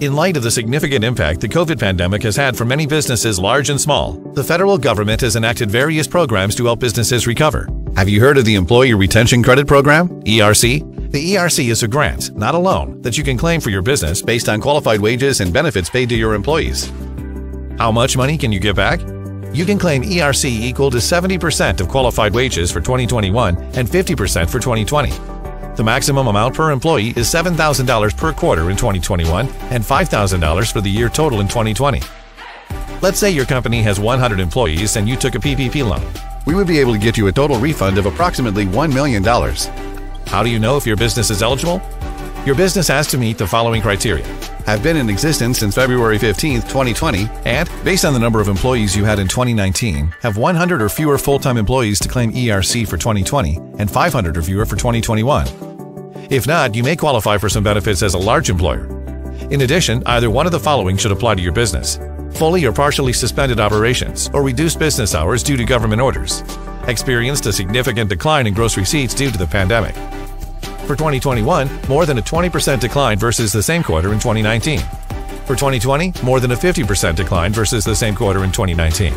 In light of the significant impact the COVID pandemic has had for many businesses large and small, the federal government has enacted various programs to help businesses recover. Have you heard of the Employee Retention Credit Program, ERC? The ERC is a grant, not a loan, that you can claim for your business based on qualified wages and benefits paid to your employees. How much money can you get back? You can claim ERC equal to 70% of qualified wages for 2021 and 50% for 2020. The maximum amount per employee is $7,000 per quarter in 2021 and $5,000 for the year total in 2020. Let's say your company has 100 employees and you took a PPP loan. We would be able to get you a total refund of approximately $1 million. How do you know if your business is eligible? Your business has to meet the following criteria: have been in existence since February 15, 2020, and, based on the number of employees you had in 2019, have 100 or fewer full-time employees to claim ERC for 2020 and 500 or fewer for 2021. If not, you may qualify for some benefits as a large employer. In addition, either one of the following should apply to your business: fully or partially suspended operations or reduced business hours due to government orders, experienced a significant decline in gross receipts due to the pandemic. For 2021, more than a 20% decline versus the same quarter in 2019. For 2020, more than a 50% decline versus the same quarter in 2019.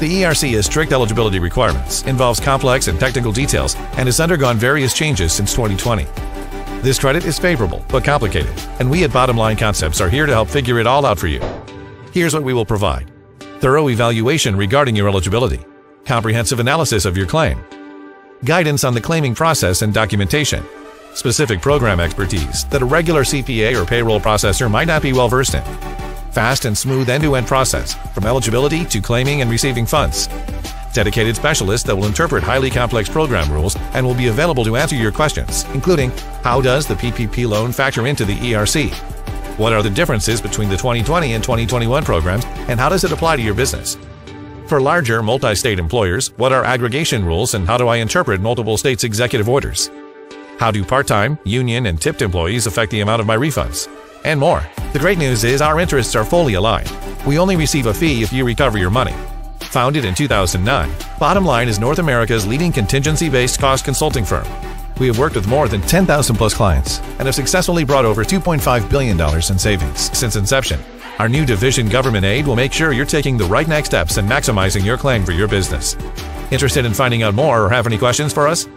The ERC has strict eligibility requirements, involves complex and technical details, and has undergone various changes since 2020. This credit is favorable but complicated, and we at Bottom Line Concepts are here to help figure it all out for you. Here's what we will provide: thorough evaluation regarding your eligibility, comprehensive analysis of your claim, guidance on the claiming process and documentation, specific program expertise that a regular CPA or payroll processor might not be well versed in, fast and smooth end-to-end process from eligibility to claiming and receiving funds, dedicated specialists that will interpret highly complex program rules and will be available to answer your questions, including: how does the PPP loan factor into the ERC? What are the differences between the 2020 and 2021 programs, and how does it apply to your business? For larger multi-state employers, what are aggregation rules and how do I interpret multiple states' executive orders? How do part-time, union, and tipped employees affect the amount of my refunds? And more. The great news is our interests are fully aligned. We only receive a fee if you recover your money. Founded in 2009, Bottom Line is North America's leading contingency-based cost consulting firm. We have worked with more than 10,000 plus clients and have successfully brought over $2.5 billion in savings since inception. Our new division, Government Aid, will make sure you're taking the right next steps and maximizing your claim for your business. Interested in finding out more or have any questions for us?